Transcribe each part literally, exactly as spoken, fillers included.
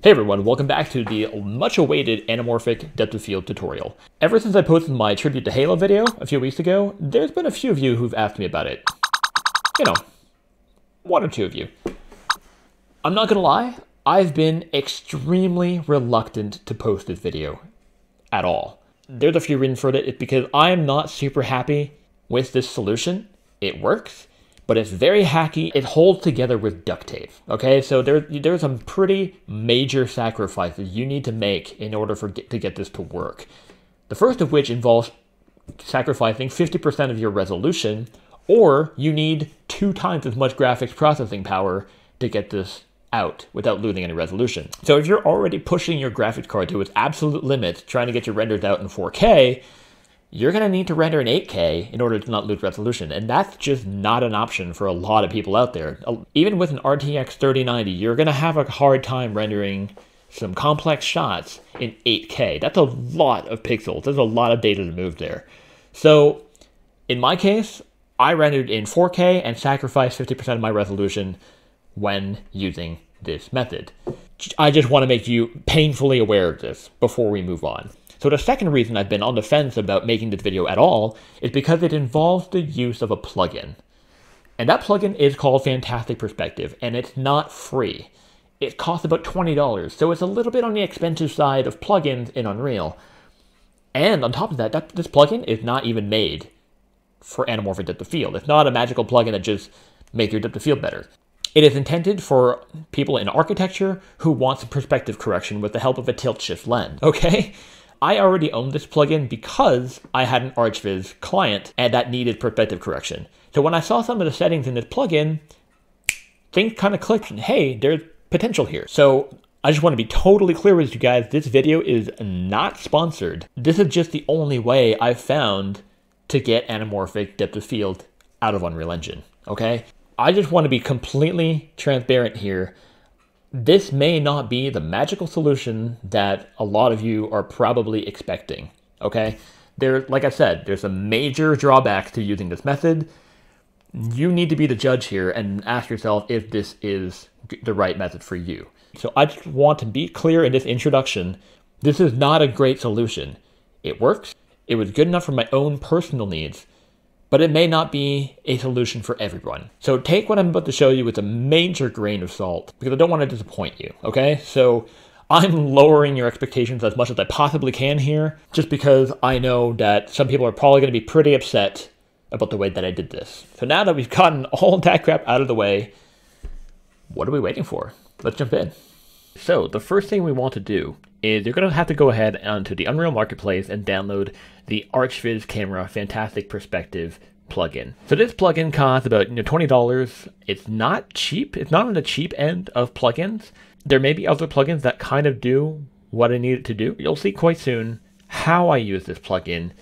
Hey everyone, welcome back to the much-awaited Anamorphic Depth of Field tutorial. Ever since I posted my Tribute to Halo video a few weeks ago, there's been a few of you who've asked me about it. You know, one or two of you. I'm not gonna lie, I've been extremely reluctant to post this video at all. There's a few reasons for it. It's because I'm not super happy with this solution. It works, but it's very hacky. It holds together with duct tape, okay? So there, there are some pretty major sacrifices you need to make in order for get, to get this to work. The first of which involves sacrificing fifty percent of your resolution, or you need two times as much graphics processing power to get this out without losing any resolution. So if you're already pushing your graphics card to its absolute limit, trying to get your renders out in four K, you're going to need to render in eight K in order to not lose resolution, and that's just not an option for a lot of people out there. Even with an R T X thirty ninety, you're going to have a hard time rendering some complex shots in eight K. That's a lot of pixels. There's a lot of data to move there. So in my case, I rendered in four K and sacrificed fifty percent of my resolution when using this method. I just want to make you painfully aware of this before we move on. So the second reason I've been on the fence about making this video at all is because it involves the use of a plugin. And that plugin is called Fantastic Perspective, and it's not free. It costs about twenty dollars, so it's a little bit on the expensive side of plugins in Unreal. And on top of that, that this plugin is not even made for Anamorphic Depth of Field. It's not a magical plugin that just makes your depth of field better. It is intended for people in architecture who want some perspective correction with the help of a tilt-shift lens, okay? I already owned this plugin because I had an ArchViz client and that needed perspective correction. So when I saw some of the settings in this plugin, things kind of clicked and hey, there's potential here. So I just want to be totally clear with you guys, this video is not sponsored. This is just the only way I've found to get anamorphic depth of field out of Unreal Engine, okay? I just want to be completely transparent here. This may not be the magical solution that a lot of you are probably expecting, okay? There, like I said, there's a major drawback to using this method. You need to be the judge here and ask yourself if this is the right method for you. So I just want to be clear in this introduction, this is not a great solution. It works, it was good enough for my own personal needs, but it may not be a solution for everyone. So take what I'm about to show you with a major grain of salt, because I don't want to disappoint you, okay? So I'm lowering your expectations as much as I possibly can here, just because I know that some people are probably going to be pretty upset about the way that I did this. So now that we've gotten all that crap out of the way, what are we waiting for? Let's jump in. So the first thing we want to do is you're going to have to go ahead onto the Unreal Marketplace and download the ArchViz Camera Fantastic Perspective plugin. So this plugin costs about you know, twenty dollars. It's not cheap. It's not on the cheap end of plugins. There may be other plugins that kind of do what I need it to do. You'll see quite soon how I use this plugin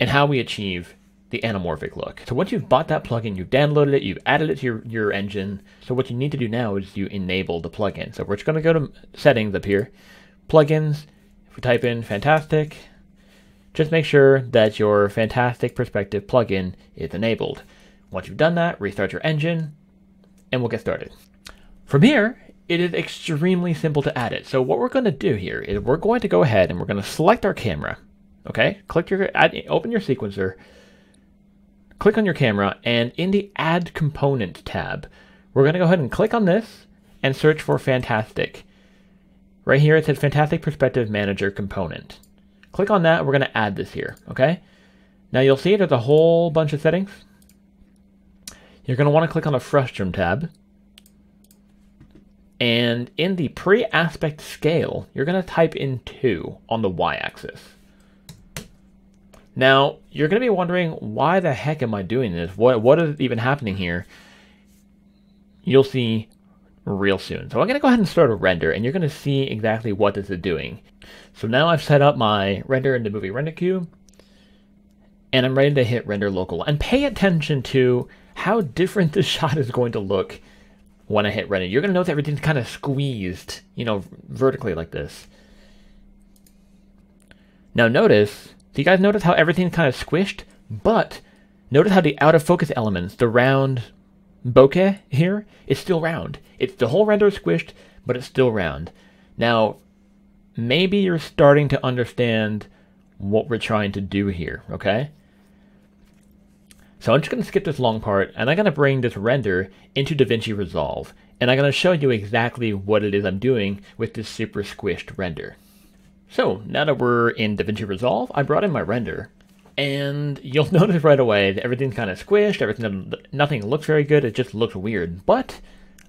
and how we achieve the anamorphic look. So once you've bought that plugin, you've downloaded it, you've added it to your, your engine. So what you need to do now is you enable the plugin. So we're just going to go to settings up here. Plugins, if we type in Fantastic, just make sure that your Fantastic Perspective plugin is enabled. Once you've done that, restart your engine, and we'll get started. From here, it is extremely simple to add it. So what we're going to do here is we're going to go ahead and we're going to select our camera. Okay, click your add, open your sequencer, click on your camera, and in the Add Component tab, we're going to go ahead and click on this and search for Fantastic. Right here, it says Fantastic Perspective Manager Component. Click on that, we're going to add this here, okay? Now you'll see there's a whole bunch of settings. You're going to want to click on the Frustum tab. And in the pre-aspect scale, you're going to type in two on the y-axis. Now, you're going to be wondering, why the heck am I doing this? What, what is even happening here? You'll see real soon. So I'm going to go ahead and start a render, and you're going to see exactly what this is doing. So now I've set up my render in the movie render queue, and I'm ready to hit render local. And pay attention to how different this shot is going to look when I hit render. You're going to notice everything's kind of squeezed, you know, vertically like this. Now notice, do you guys notice how everything's kind of squished? But notice how the out of focus elements, the round bokeh here, it's still round. It's the whole render is squished, but it's still round. Now, maybe you're starting to understand what we're trying to do here, okay? So I'm just going to skip this long part, and I'm going to bring this render into DaVinci Resolve, and I'm going to show you exactly what it is I'm doing with this super squished render. So now that we're in DaVinci Resolve, I brought in my render, and you'll notice right away that everything's kind of squished, everything, nothing looks very good, it just looks weird. But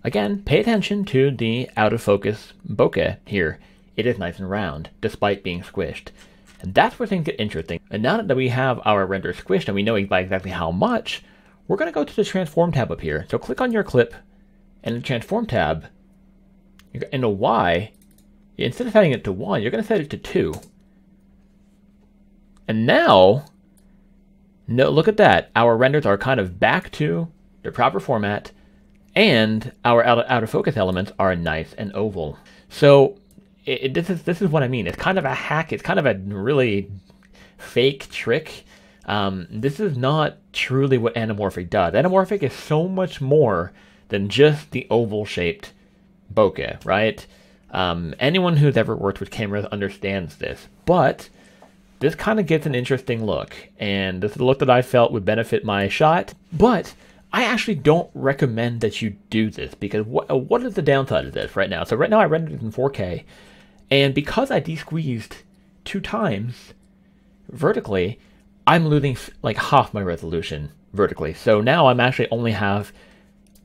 again, pay attention to the out-of-focus bokeh here. It is nice and round, despite being squished. And that's where things get interesting. And now that we have our render squished and we know exactly how much, we're going to go to the Transform tab up here. So click on your clip, and the Transform tab, in the Y, instead of setting it to one, you're going to set it to two. And now, no, look at that. Our renders are kind of back to their proper format, and our out of, out of focus elements are nice and oval. So It, it, this is this is what I mean. It's kind of a hack. It's kind of a really fake trick. Um, this is not truly what Anamorphic does. Anamorphic is so much more than just the oval-shaped bokeh, right? Um, anyone who's ever worked with cameras understands this. But this kind of gets an interesting look, and this is the look that I felt would benefit my shot. But I actually don't recommend that you do this, because what what is the downside of this right now? So right now I rendered it in four K. And because I de-squeezed two times vertically, I'm losing like half my resolution vertically. So now I'm actually only have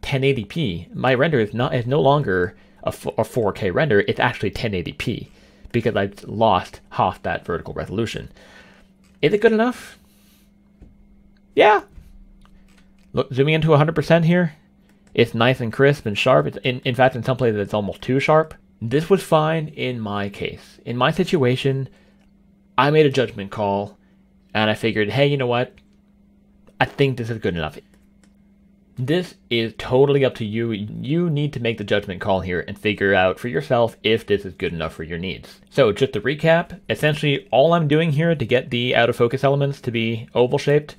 ten eighty p. My render is not is no longer a, a four K render. It's actually ten eighty p because I've lost half that vertical resolution. Is it good enough? Yeah. Look, zooming into one hundred percent here. It's nice and crisp and sharp. It's in, in fact, in some places, it's almost too sharp. This was fine in my case. In my situation, I made a judgment call, and I figured, hey, you know what? I think this is good enough. This is totally up to you. You need to make the judgment call here and figure out for yourself if this is good enough for your needs. So just to recap, essentially all I'm doing here to get the out of focus elements to be oval shaped,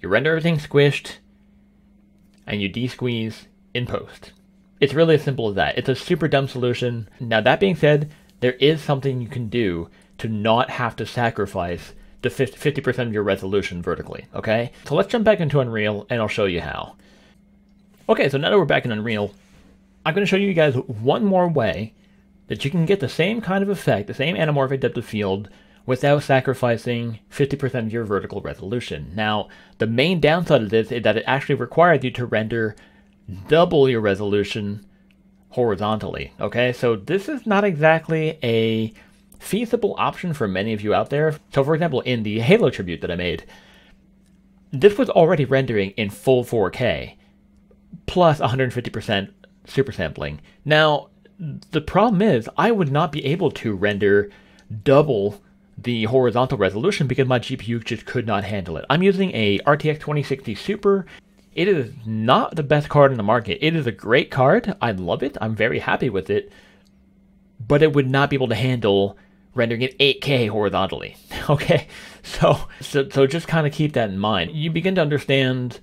you render everything squished, and you de-squeeze in post. It's really as simple as that. It's a super dumb solution. Now, that being said, there is something you can do to not have to sacrifice the fifty percent of your resolution vertically, okay? So let's jump back into Unreal, and I'll show you how. Okay, so now that we're back in Unreal, I'm going to show you guys one more way that you can get the same kind of effect, the same anamorphic depth of field, without sacrificing fifty percent of your vertical resolution. Now, the main downside of this is that it actually requires you to render double your resolution horizontally, okay? So this is not exactly a feasible option for many of you out there. So for example, in the Halo tribute that I made, this was already rendering in full four K, plus one hundred fifty percent super sampling. Now, the problem is I would not be able to render double the horizontal resolution because my G P U just could not handle it. I'm using a R T X twenty sixty Super. It is not the best card in the market. It is a great card. I love it. I'm very happy with it. But it would not be able to handle rendering in eight K horizontally. Okay? So, so, so just kind of keep that in mind. You begin to understand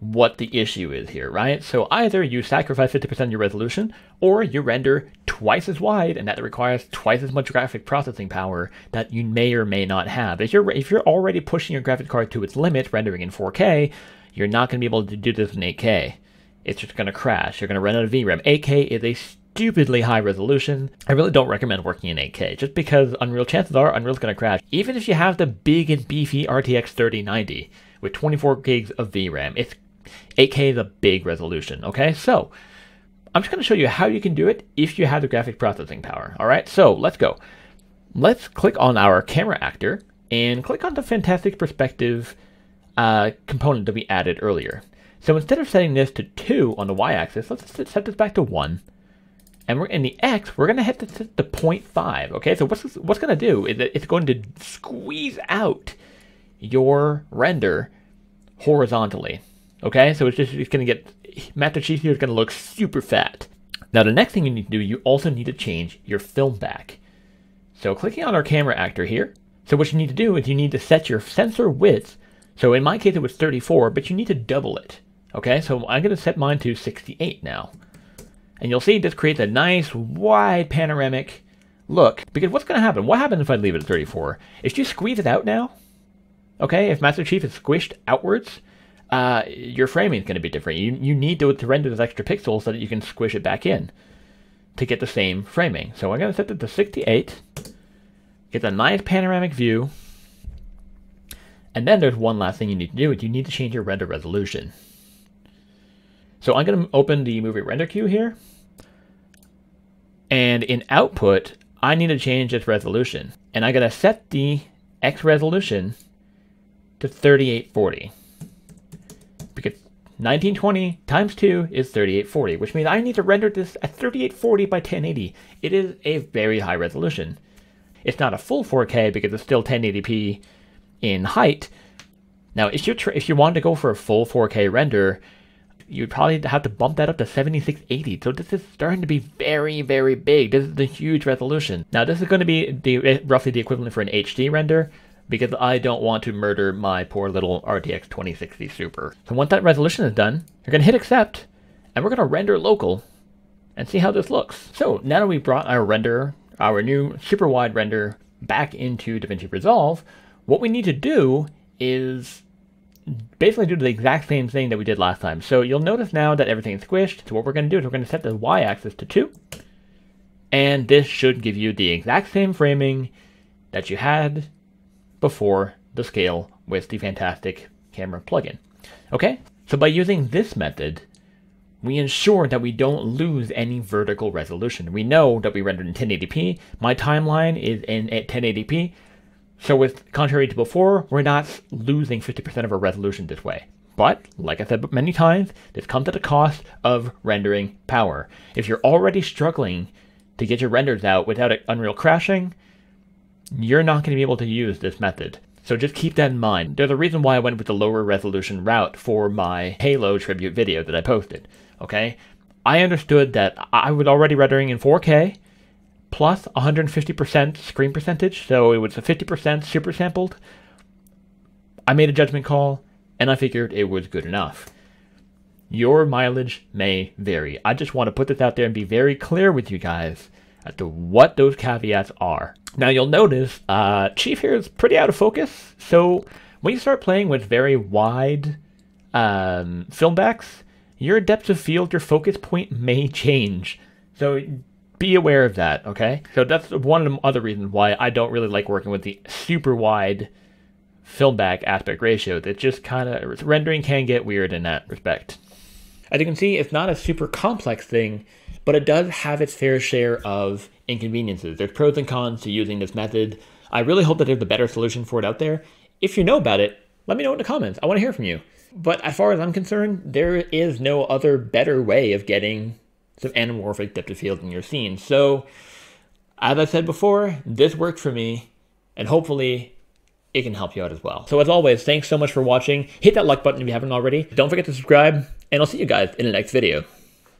what the issue is here, right? So either you sacrifice fifty percent of your resolution, or you render twice as wide, and that requires twice as much graphic processing power that you may or may not have. If you're, if you're already pushing your graphic card to its limit, rendering in four K, you're not going to be able to do this in eight K. It's just going to crash. You're going to run out of V RAM. eight K is a stupidly high resolution. I really don't recommend working in eight K, just because Unreal, chances are Unreal's going to crash. Even if you have the big and beefy R T X thirty ninety with twenty-four gigs of V RAM, it's eight K is a big resolution, okay? So, I'm just going to show you how you can do it if you have the graphic processing power, all right? So, let's go. Let's click on our camera actor and click on the Fantastic Perspective uh, component that we added earlier. So, instead of setting this to two on the y-axis, let's set this back to one. And we're in the X, we're going to hit this to zero point five, okay? So, what's, this, what's going to do is that it's going to squeeze out your render horizontally. Okay, so it's just it's going to get, Master Chief here is going to look super fat. Now the next thing you need to do, you also need to change your film back. So clicking on our camera actor here, so what you need to do is you need to set your sensor width. So in my case it was thirty-four, but you need to double it. Okay, so I'm going to set mine to sixty-eight now. And you'll see this creates a nice wide panoramic look. Because what's going to happen? What happens if I leave it at thirty-four? If you squeeze it out now, okay, if Master Chief is squished outwards, uh, your framing is going to be different. You, you need to, to render those extra pixels so that you can squish it back in to get the same framing. So I'm going to set it to sixty-eight, get a nice panoramic view. And then there's one last thing you need to do, is you need to change your render resolution. So I'm going to open the movie render queue here. And in output, I need to change this resolution. And I'm going to set the X resolution to thirty-eight forty. Because nineteen twenty times two is thirty-eight forty, which means I need to render this at thirty-eight forty by ten eighty. It is a very high resolution. It's not a full four K because it's still ten eighty p in height. Now, if you if you wanted to go for a full four K render, you'd probably have to bump that up to seventy-six eighty. So this is starting to be very, very big. This is a huge resolution. Now, this is going to be the, roughly the equivalent for an H D render, because I don't want to murder my poor little R T X twenty sixty Super. So once that resolution is done, you're going to hit accept, and we're going to render local and see how this looks. So now that we've brought our render, our new super wide render, back into DaVinci Resolve, what we need to do is basically do the exact same thing that we did last time. So you'll notice now that everything is squished. So what we're going to do is we're going to set the y-axis to two. And this should give you the exact same framing that you had before the scale with the Fantastic Camera plugin. Okay, so by using this method, we ensure that we don't lose any vertical resolution. We know that we rendered in ten eighty p. My timeline is in at ten eighty p. So with, contrary to before, we're not losing fifty percent of our resolution this way. But, like I said many times, this comes at the cost of rendering power. If you're already struggling to get your renders out without Unreal crashing, you're not going to be able to use this method. So just keep that in mind. There's a reason why I went with the lower resolution route for my Halo tribute video that I posted, okay? I understood that I was already rendering in four K, plus one hundred fifty percent screen percentage, so it was a fifty percent super sampled. I made a judgment call, and I figured it was good enough. Your mileage may vary. I just want to put this out there and be very clear with you guys as to what those caveats are. Now you'll notice uh, Chief here is pretty out of focus, so when you start playing with very wide um, film backs, your depth of field, your focus point may change. So be aware of that, okay? So that's one of the other reasons why I don't really like working with the super wide film back aspect ratio. That just kind of, rendering can get weird in that respect. As you can see, it's not a super complex thing, but it does have its fair share of inconveniences. There's pros and cons to using this method. I really hope that there's a better solution for it out there. If you know about it, let me know in the comments. I want to hear from you. But as far as I'm concerned, there is no other better way of getting some anamorphic depth of field in your scene. So, as I said before, this worked for me, and hopefully it can help you out as well. So as always, thanks so much for watching. Hit that like button if you haven't already. Don't forget to subscribe, and I'll see you guys in the next video.